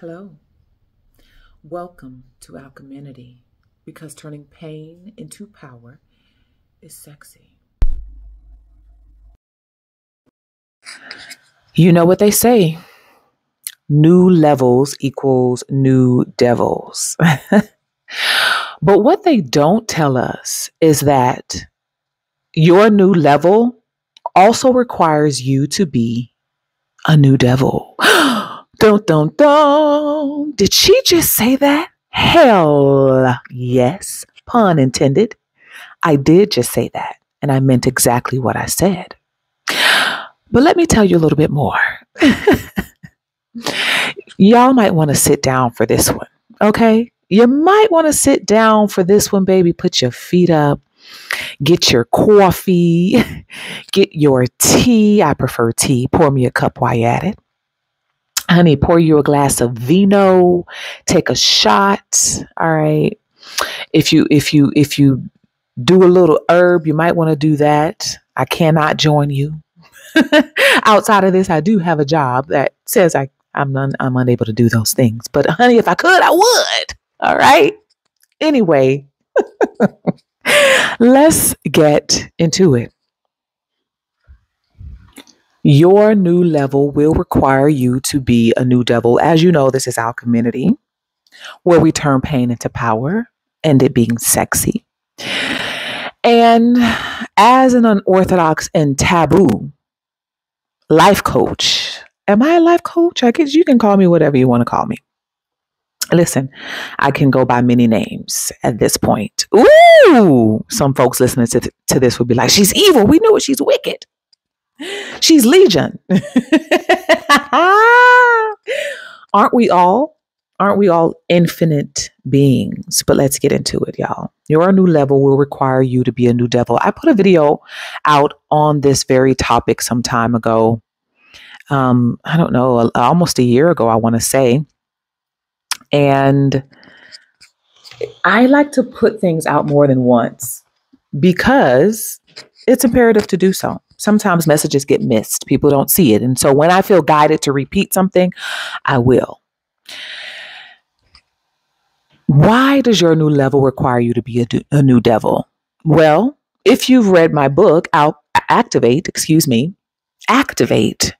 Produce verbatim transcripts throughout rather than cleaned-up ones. Hello. Welcome to Alcheminity, because turning pain into power is sexy. You know what they say, new levels equals new devils. But what they don't tell us is that your new level also requires you to be a new devil. Dun, dun, dun. Did she just say that? Hell yes, pun intended. I did just say that, and I meant exactly what I said. But let me tell you a little bit more. Y'all might want to sit down for this one, okay? You might want to sit down for this one, baby. Put your feet up. Get your coffee. Get your tea. I prefer tea. Pour me a cup while you're at it. Honey, pour you a glass of vino. Take a shot. All right. If you if you if you do a little herb, you might want to do that. I cannot join you. Outside of this, I do have a job that says I I'm un, I'm unable to do those things. But honey, if I could, I would. All right. Anyway, let's get into it. Your new level will require you to be a new devil. As you know, this is Alcheminity, where we turn pain into power and it being sexy. And as an unorthodox and taboo life coach, am I a life coach? I guess you can call me whatever you want to call me. Listen, I can go by many names at this point. Ooh, some folks listening to, th to this would be like, she's evil. We know it. She's wicked. She's legion. Aren't we all? Aren't we all infinite beings? But let's get into it, y'all. Your new level will require you to be a new devil. I put a video out on this very topic some time ago. Um, I don't know, almost a year ago, I want to say. And I like to put things out more than once because it's imperative to do so. Sometimes messages get missed. People don't see it. And so when I feel guided to repeat something, I will. Why does your new level require you to be a, a new devil? Well, if you've read my book, I'll Activate, excuse me, Activate.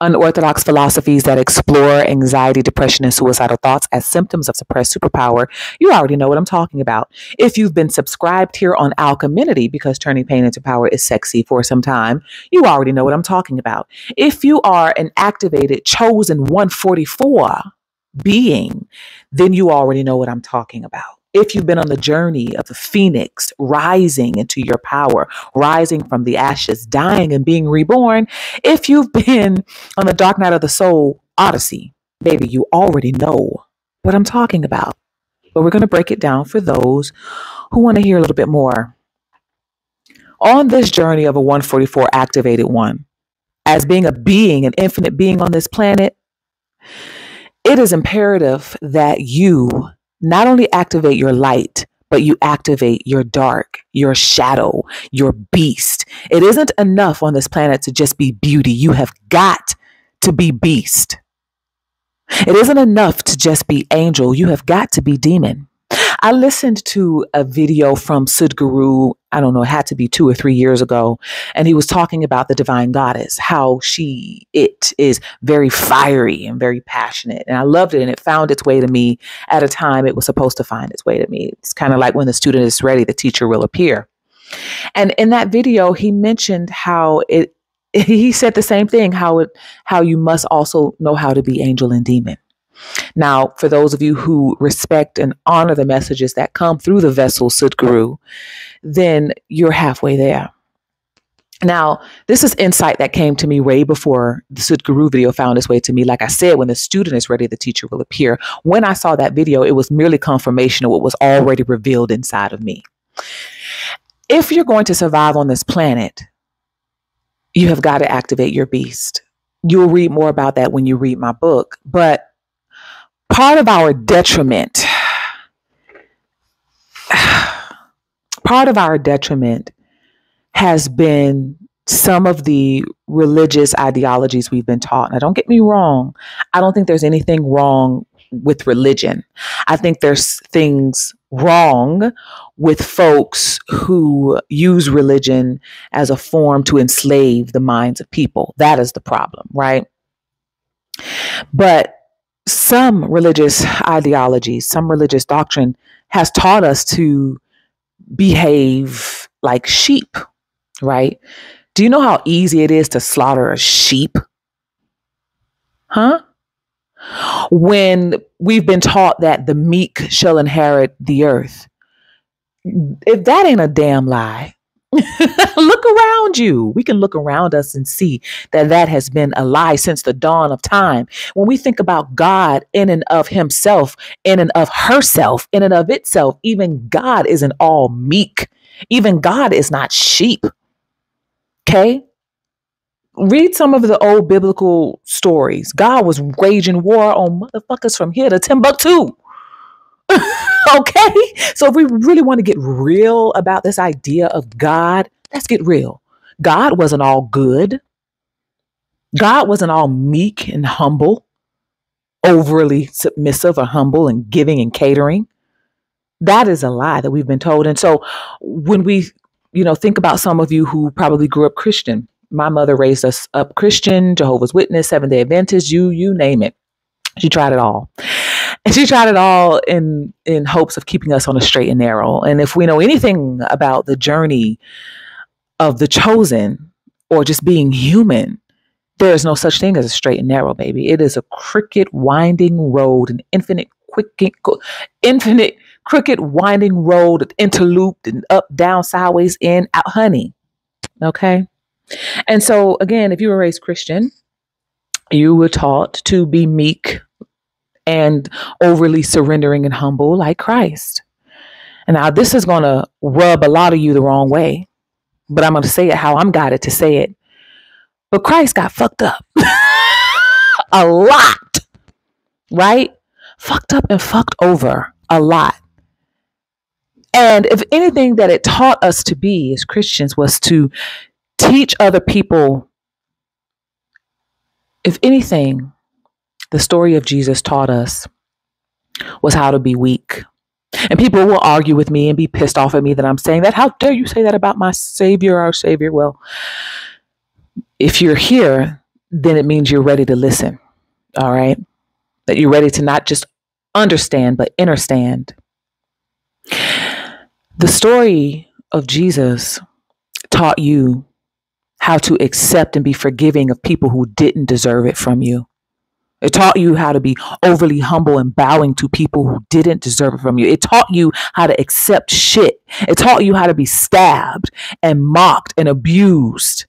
Unorthodox philosophies that explore anxiety, depression, and suicidal thoughts as symptoms of suppressed superpower. You already know what I'm talking about. If you've been subscribed here on Alcheminity, because turning pain into power is sexy, for some time, you already know what I'm talking about. If you are an activated, chosen one forty-four being, then you already know what I'm talking about. If you've been on the journey of the phoenix, rising into your power, rising from the ashes, dying and being reborn, if you've been on the dark night of the soul odyssey, baby, you already know what I'm talking about. But we're going to break it down for those who want to hear a little bit more. On this journey of a one forty-four activated one, as being a being, an infinite being on this planet, it is imperative that you not only activate your light, but you activate your dark, your shadow, your beast. It isn't enough on this planet to just be beauty. You have got to be beast. It isn't enough to just be angel. You have got to be demon. I listened to a video from Sadhguru, I don't know, it had to be two or three years ago. And he was talking about the divine goddess, how she, it is very fiery and very passionate. And I loved it. And it found its way to me at a time it was supposed to find its way to me. It's kind of like when the student is ready, the teacher will appear. And in that video, he mentioned how it, he said the same thing, how it, how you must also know how to be angel and demon. Now, for those of you who respect and honor the messages that come through the vessel Sadhguru, then you're halfway there. Now, this is insight that came to me way before the Sadhguru video found its way to me. Like I said, when the student is ready, the teacher will appear. When I saw that video, it was merely confirmation of what was already revealed inside of me. If you're going to survive on this planet, you have got to activate your beast. You'll read more about that when you read my book, but part of our detriment, part of our detriment has been some of the religious ideologies we've been taught. Now, don't get me wrong. I don't think there's anything wrong with religion. I think there's things wrong with folks who use religion as a form to enslave the minds of people. That is the problem, right? But some religious ideology, some religious doctrine has taught us to behave like sheep, right? Do you know how easy it is to slaughter a sheep? Huh? When we've been taught that the meek shall inherit the earth. If that ain't a damn lie, look around you. We can look around us and see that that has been a lie since the dawn of time. When we think about God in and of himself, in and of herself, in and of itself, even God isn't all meek. Even God is not sheep. Okay? Read some of the old biblical stories. God was waging war on motherfuckers from here to Timbuktu. Okay? So if we really want to get real about this idea of God, let's get real. God wasn't all good. God wasn't all meek and humble, overly submissive or humble and giving and catering. That is a lie that we've been told. And so when we, you know, think about some of you who probably grew up Christian. My mother raised us up Christian, Jehovah's Witness, Seventh-day Adventist, you, you name it. She tried it all. And she tried it all in, in hopes of keeping us on a straight and narrow. And if we know anything about the journey of the chosen or just being human, there is no such thing as a straight and narrow, baby. It is a crooked, winding road, an infinite, quick, infinite, crooked, winding road, interlooped and up, down, sideways, in, out, honey. Okay? And so, again, if you were raised Christian, you were taught to be meek and overly surrendering and humble like Christ. And now this is going to rub a lot of you the wrong way, but I'm going to say it how I'm guided to say it. But Christ got fucked up a lot, right? Fucked up and fucked over a lot. And if anything that it taught us to be as Christians was to teach other people, if anything, the story of Jesus taught us was how to be weak. And people will argue with me and be pissed off at me that I'm saying that. How dare you say that about my Savior, our Savior? Well, if you're here, then it means you're ready to listen. All right. That you're ready to not just understand, but understand. The story of Jesus taught you how to accept and be forgiving of people who didn't deserve it from you. It taught you how to be overly humble and bowing to people who didn't deserve it from you. It taught you how to accept shit. It taught you how to be stabbed and mocked and abused.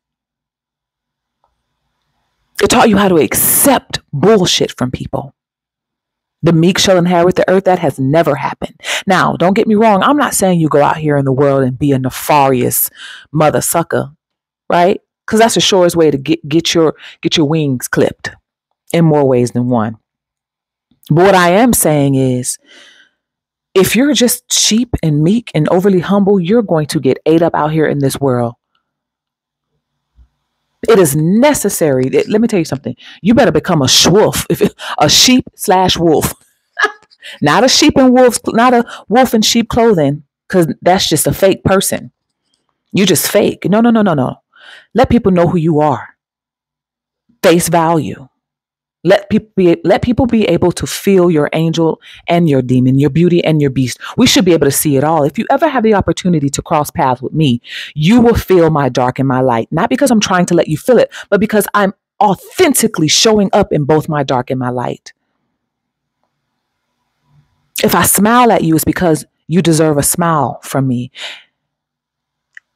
It taught you how to accept bullshit from people. The meek shall inherit the earth. That has never happened. Now, don't get me wrong. I'm not saying you go out here in the world and be a nefarious mother sucker, right? Because that's the surest way to get, get your get your wings clipped in more ways than one. But what I am saying is, if you're just cheap and meek and overly humble, you're going to get ate up out here in this world. It is necessary. It, let me tell you something. You better become a schwolf, if it, a sheep slash wolf, not a sheep and wolf, not a wolf in sheep clothing, because that's just a fake person. You're just fake. No, no, no, no, no. Let people know who you are. Face value. Let people be, let people be able to feel your angel and your demon, your beauty and your beast. We should be able to see it all. If you ever have the opportunity to cross paths with me, you will feel my dark and my light. Not because I'm trying to let you feel it, but because I'm authentically showing up in both my dark and my light. If I smile at you, it's because you deserve a smile from me.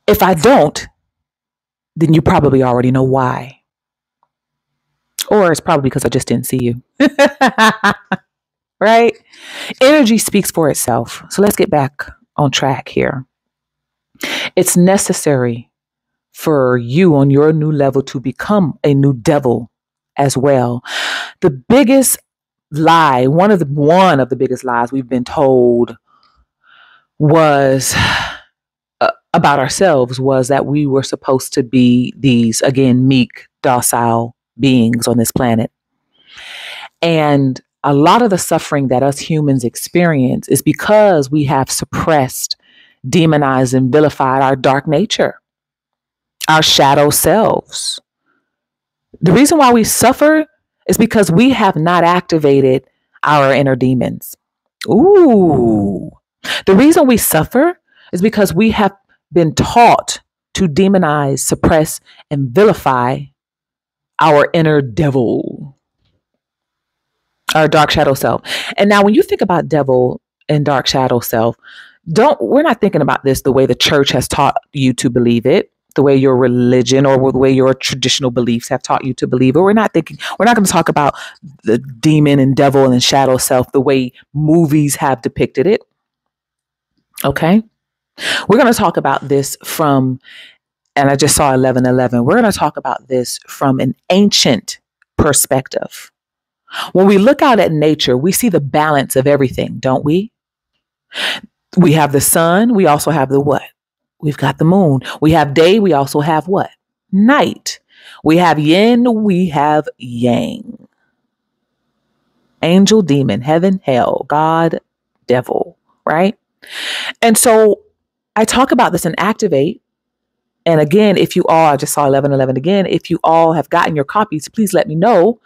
If I don't, then you probably already know why. Or it's probably because I just didn't see you. Right? Energy speaks for itself. So let's get back on track here. It's necessary for you on your new level to become a new devil as well. The biggest lie, one of the one of the biggest lies we've been told was uh, about ourselves was that we were supposed to be these, again, meek, docile beings on this planet. And a lot of the suffering that us humans experience is because we have suppressed, demonized, and vilified our dark nature, our shadow selves. The reason why we suffer is because we have not activated our inner demons. Ooh. The reason we suffer is because we have been taught to demonize, suppress, and vilify our inner devil, our dark shadow self. And now when you think about devil and dark shadow self, don't, we're not thinking about this the way the church has taught you to believe it, the way your religion or the way your traditional beliefs have taught you to believe it. We're not thinking, we're not going to talk about the demon and devil and shadow self the way movies have depicted it. Okay. We're going to talk about this from, and I just saw eleven eleven. We're going to talk about this from an ancient perspective. When we look out at nature, we see the balance of everything, don't we? We have the sun. We also have the what? We've got the moon. We have day. We also have what? Night. We have yin. We have yang. Angel, demon, heaven, hell, God, devil, right? And so I talk about this in Activate. And again, if you all, I just saw eleven eleven again, if you all have gotten your copies, please let me know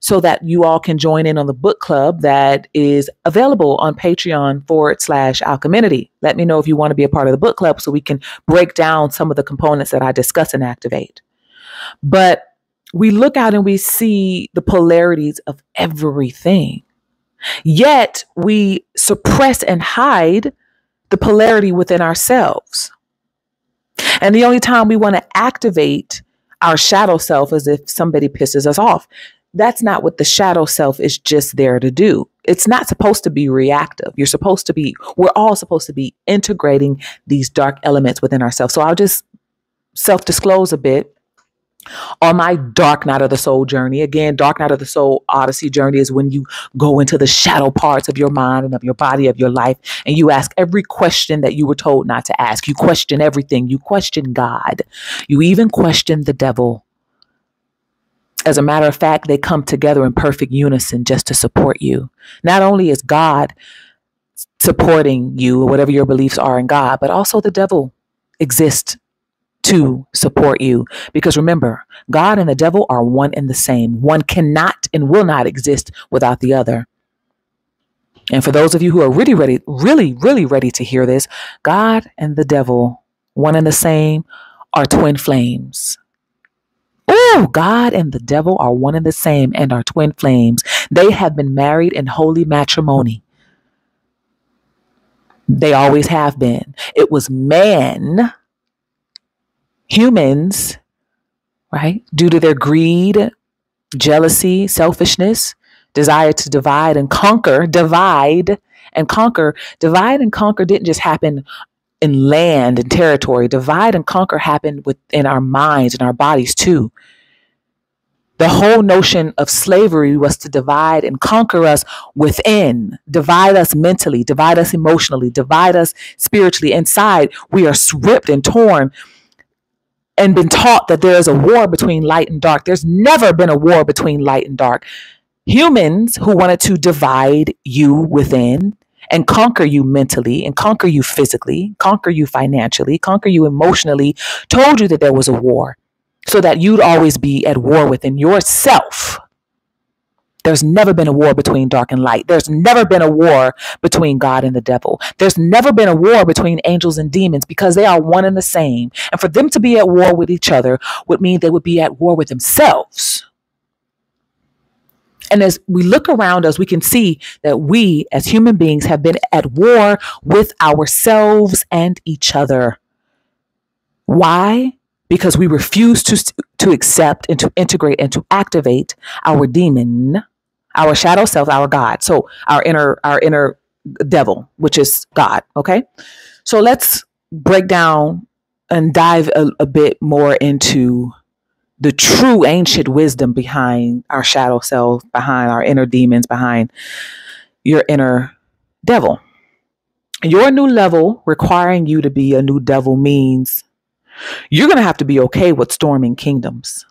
so that you all can join in on the book club that is available on Patreon forward slash Alcheminity. Let me know if you want to be a part of the book club so we can break down some of the components that I discuss in Activate. But we look out and we see the polarities of everything. Yet we suppress and hide the polarity within ourselves. And the only time we want to activate our shadow self is if somebody pisses us off. That's not what the shadow self is just there to do. It's not supposed to be reactive. You're supposed to be, we're all supposed to be integrating these dark elements within ourselves. So I'll just self-disclose a bit on my dark night of the soul journey. Again, dark night of the soul odyssey journey is when you go into the shadow parts of your mind and of your body, of your life, and you ask every question that you were told not to ask. You question everything. You question God. You even question the devil. As a matter of fact, they come together in perfect unison just to support you. Not only is God supporting you or whatever your beliefs are in God, but also the devil exists to support you. Because remember, God and the devil are one and the same. One cannot and will not exist without the other. And for those of you who are really ready, really, really ready to hear this, God and the devil, one and the same, are twin flames. Oh, God and the devil are one and the same and are twin flames. They have been married in holy matrimony. They always have been. It was man. Humans, right, due to their greed, jealousy, selfishness, desire to divide and conquer, divide and conquer, divide and conquer didn't just happen in land and territory. Divide and conquer happened within our minds and our bodies too. The whole notion of slavery was to divide and conquer us within, divide us mentally, divide us emotionally, divide us spiritually. Inside, we are ripped and torn and been taught that there is a war between light and dark. There's never been a war between light and dark. Humans who wanted to divide you within and conquer you mentally and conquer you physically, conquer you financially, conquer you emotionally, told you that there was a war so that you'd always be at war within yourself. There's never been a war between dark and light. There's never been a war between God and the devil. There's never been a war between angels and demons because they are one and the same. And for them to be at war with each other would mean they would be at war with themselves. And as we look around us, we can see that we as human beings have been at war with ourselves and each other. Why? Because we refuse to, to accept and to integrate and to activate our demon, our shadow self, our God. So our inner, our inner devil, which is God. Okay. So let's break down and dive a, a bit more into the true ancient wisdom behind our shadow self, behind our inner demons, behind your inner devil. Your new level requiring you to be a new devil means you're going to have to be okay with storming kingdoms.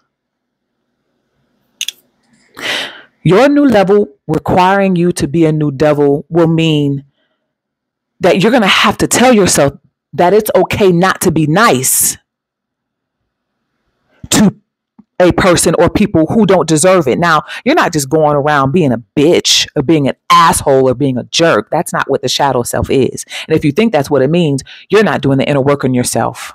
Your new level requiring you to be a new devil will mean that you're going to have to tell yourself that it's okay not to be nice to a person or people who don't deserve it. Now, you're not just going around being a bitch or being an asshole or being a jerk. That's not what the shadow self is. And if you think that's what it means, you're not doing the inner work on yourself.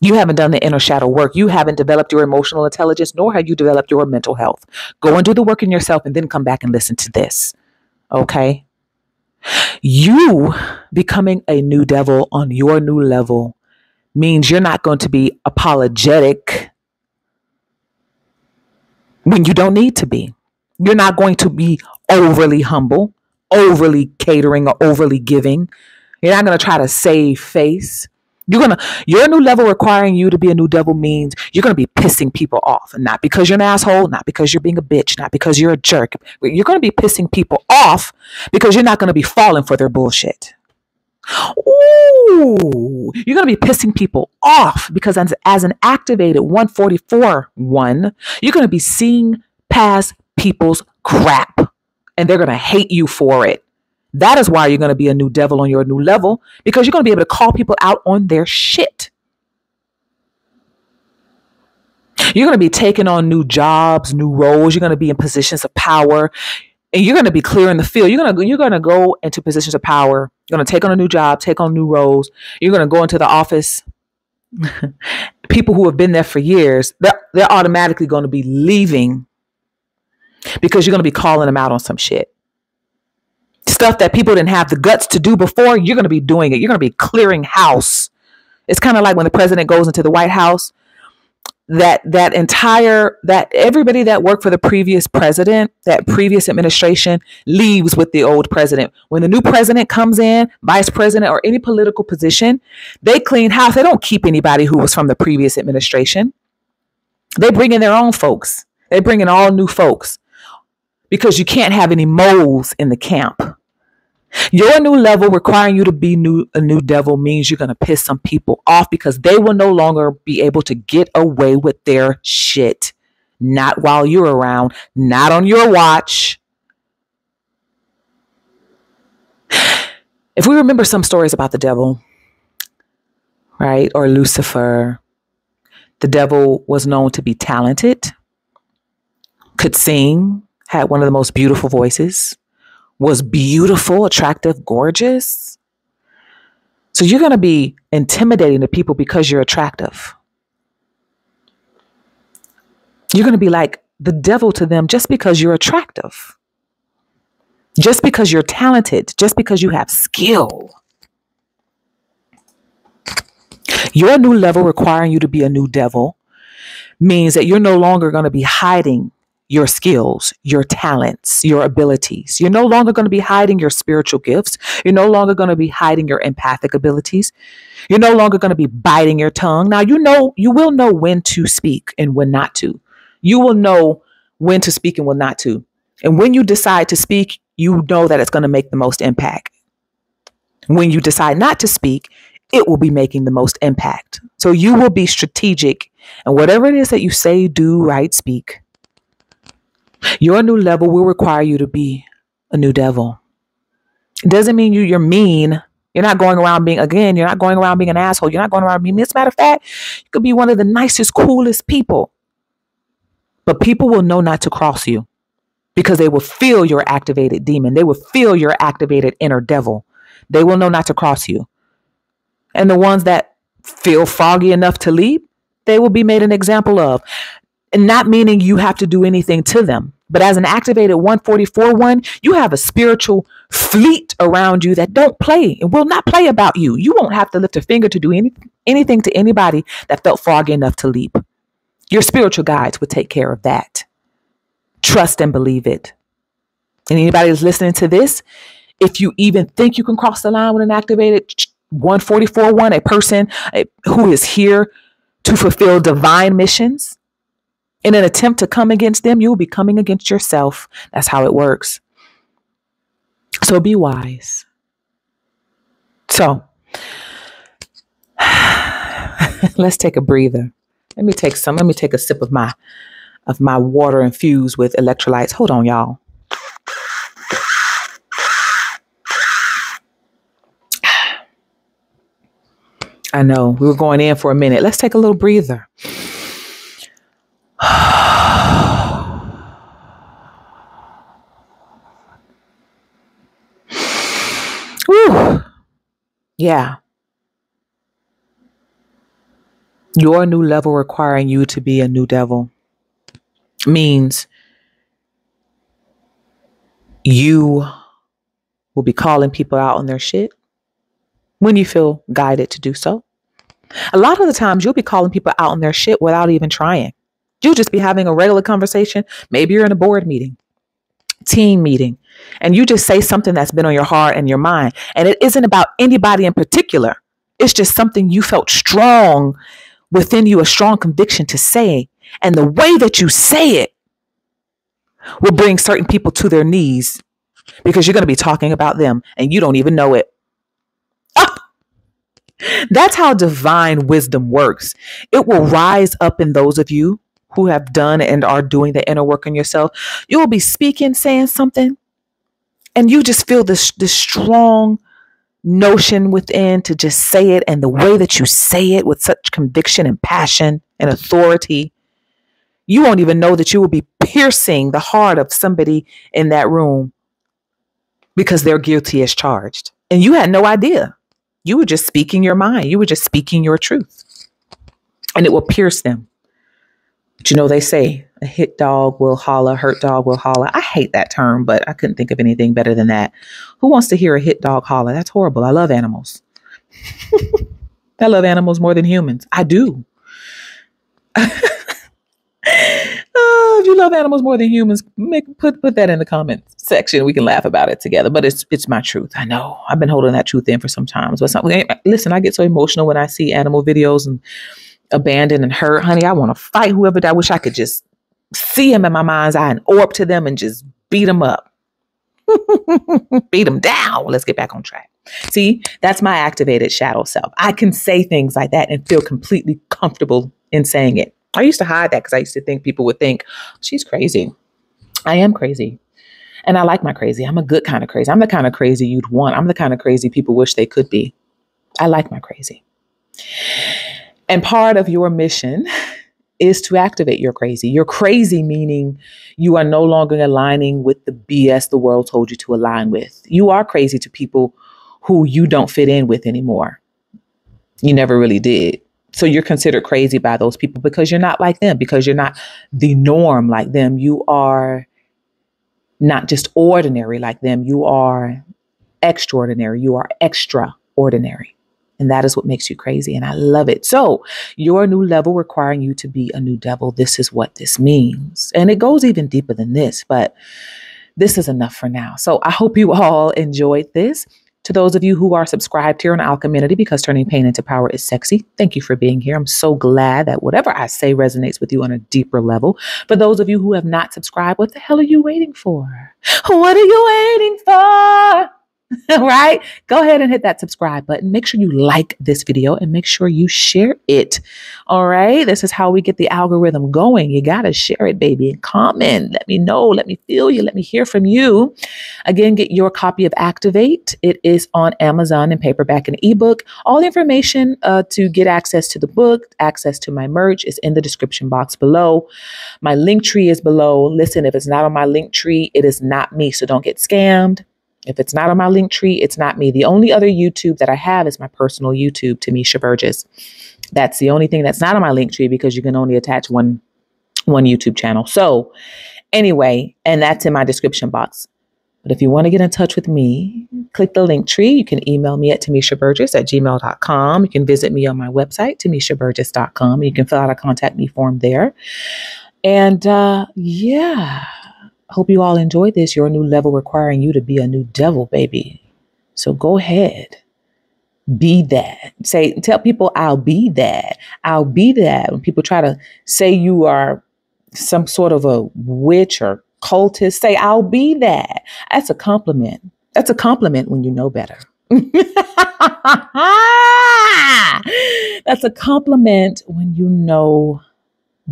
You haven't done the inner shadow work. You haven't developed your emotional intelligence, nor have you developed your mental health. Go and do the work in yourself and then come back and listen to this. Okay? You becoming a new devil on your new level means you're not going to be apologetic when you don't need to be. You're not going to be overly humble, overly catering, or overly giving. You're not going to try to save face. You're gonna, your new level requiring you to be a new devil means you're going to be pissing people off. And not because you're an asshole, not because you're being a bitch, not because you're a jerk. You're going to be pissing people off because you're not going to be falling for their bullshit. Ooh, you're going to be pissing people off because as, as an activated one forty-four one, you're going to be seeing past people's crap and they're going to hate you for it. That is why you're going to be a new devil on your new level, because you're going to be able to call people out on their shit. You're going to be taking on new jobs, new roles. You're going to be in positions of power, and you're going to be clearing the field. You're going to, you're going to go into positions of power. You're going to take on a new job, take on new roles. You're going to go into the office. People who have been there for years, they're, they're automatically going to be leaving because you're going to be calling them out on some shit. Stuff that people didn't have the guts to do before, you're going to be doing it. You're going to be clearing house. It's kind of like when the president goes into the White House, that that entire, that everybody that worked for the previous president, that previous administration leaves with the old president. When the new president comes in, vice president or any political position, they clean house. They don't keep anybody who was from the previous administration. They bring in their own folks. They bring in all new folks. Because you can't have any moles in the camp. Your new level requiring you to be new, a new devil means you're going to piss some people off because they will no longer be able to get away with their shit. Not while you're around, not on your watch. If we remember some stories about the devil, right, or Lucifer, the devil was known to be talented, could sing, had one of the most beautiful voices, was beautiful, attractive, gorgeous. So you're going to be intimidating to people because you're attractive. You're going to be like the devil to them just because you're attractive. Just because you're talented, just because you have skill. Your new level requiring you to be a new devil means that you're no longer going to be hiding your skills, your talents, your abilities. You're no longer going to be hiding your spiritual gifts. You're no longer going to be hiding your empathic abilities. You're no longer going to be biting your tongue. Now, you know, you will know when to speak and when not to. You will know when to speak and when not to. And when you decide to speak, you know that it's going to make the most impact. When you decide not to speak, it will be making the most impact. So you will be strategic. And whatever it is that you say, do, write, speak, your new level will require you to be a new devil. It doesn't mean you, you're mean. You're not going around being, again, you're not going around being an asshole. You're not going around being mean. As a matter of fact, you could be one of the nicest, coolest people. But people will know not to cross you because they will feel your activated demon. They will feel your activated inner devil. They will know not to cross you. And the ones that feel foggy enough to leave, they will be made an example of. And not meaning you have to do anything to them. But as an activated one forty-four one, you have a spiritual fleet around you that don't play and will not play about you. You won't have to lift a finger to do any, anything to anybody that felt foggy enough to leap. Your spiritual guides would take care of that. Trust and believe it. And anybody that's listening to this, if you even think you can cross the line with an activated one forty-four one, a person who is here to fulfill divine missions, in an attempt to come against them, you'll be coming against yourself. That's how it works. So be wise. So let's take a breather. Let me take some. Let me take a sip of my of my water infused with electrolytes. Hold on, y'all. I know we were going in for a minute. Let's take a little breather. Woo. Yeah. Your new level requiring you to be a new devil means you will be calling people out on their shit when you feel guided to do so. A lot of the times you'll be calling people out on their shit without even trying. You'll just be having a regular conversation. Maybe you're in a board meeting, team meeting, and you just say something that's been on your heart and your mind. And it isn't about anybody in particular. It's just something you felt strong within you, a strong conviction to say. And the way that you say it will bring certain people to their knees because you're going to be talking about them and you don't even know it. That's how divine wisdom works. It will rise up in those of you who have done and are doing the inner work on yourself. You'll be speaking, saying something, and you just feel this, this strong notion within to just say it. And the way that you say it with such conviction and passion and authority, you won't even know that you will be piercing the heart of somebody in that room because they're guilty as charged. And you had no idea. You were just speaking your mind. You were just speaking your truth. And it will pierce them. But you know, they say a hit dog will holler, hurt dog will holler. I hate that term, but I couldn't think of anything better than that. Who wants to hear a hit dog holler? That's horrible. I love animals. I love animals more than humans. I do. Oh, if you love animals more than humans, make, put put that in the comment section. We can laugh about it together. But it's it's my truth. I know I've been holding that truth in for some time. But some, listen, I get so emotional when I see animal videos and abandoned and hurt. Honey, I want to fight whoever that. I wish I could just see him in my mind's eye and orb to them and just beat them up, beat them down. Let's get back on track. See, that's my activated shadow self. I can say things like that and feel completely comfortable in saying it. I used to hide that because I used to think people would think she's crazy. I am crazy. And I like my crazy. I'm a good kind of crazy. I'm the kind of crazy you'd want. I'm the kind of crazy people wish they could be. I like my crazy. And part of your mission is to activate your crazy. Your crazy meaning you are no longer aligning with the B S the world told you to align with. You are crazy to people who you don't fit in with anymore. You never really did. So you're considered crazy by those people because you're not like them, because you're not the norm like them. You are not just ordinary like them. You are extraordinary. You are extraordinary. And that is what makes you crazy. And I love it. So your new level requiring you to be a new devil. This is what this means. And it goes even deeper than this, but this is enough for now. So I hope you all enjoyed this. To those of you who are subscribed here on Alcheminity, because turning pain into power is sexy, thank you for being here. I'm so glad that whatever I say resonates with you on a deeper level. For those of you who have not subscribed, what the hell are you waiting for? What are you waiting for? All right, go ahead and hit that subscribe button. Make sure you like this video and make sure you share it. All right, this is how we get the algorithm going. You got to share it, baby, and comment. Let me know. Let me feel you. Let me hear from you. Again, get your copy of Activate. It is on Amazon in paperback and ebook. All the information uh, to get access to the book, access to my merch is in the description box below. My link tree is below. Listen, if it's not on my link tree, it is not me. So don't get scammed. If it's not on my link tree, it's not me. The only other YouTube that I have is my personal YouTube, Timmésha Burgess. That's the only thing that's not on my link tree because you can only attach one, one YouTube channel. So anyway, and that's in my description box. But if you want to get in touch with me, click the link tree. You can email me at timmésha burgess at gmail dot com. You can visit me on my website, timmésha burgess dot com. You can fill out a contact me form there. And uh, yeah. Hope you all enjoyed this. Your new level requiring you to be a new devil, baby. So go ahead. Be that. Say, tell people I'll be that. I'll be that. When people try to say you are some sort of a witch or cultist, say I'll be that. That's a compliment. That's a compliment when you know better. That's a compliment when you know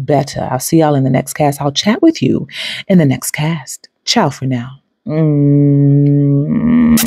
better. I'll see y'all in the next cast. I'll chat with you in the next cast. Ciao for now. Mm-hmm.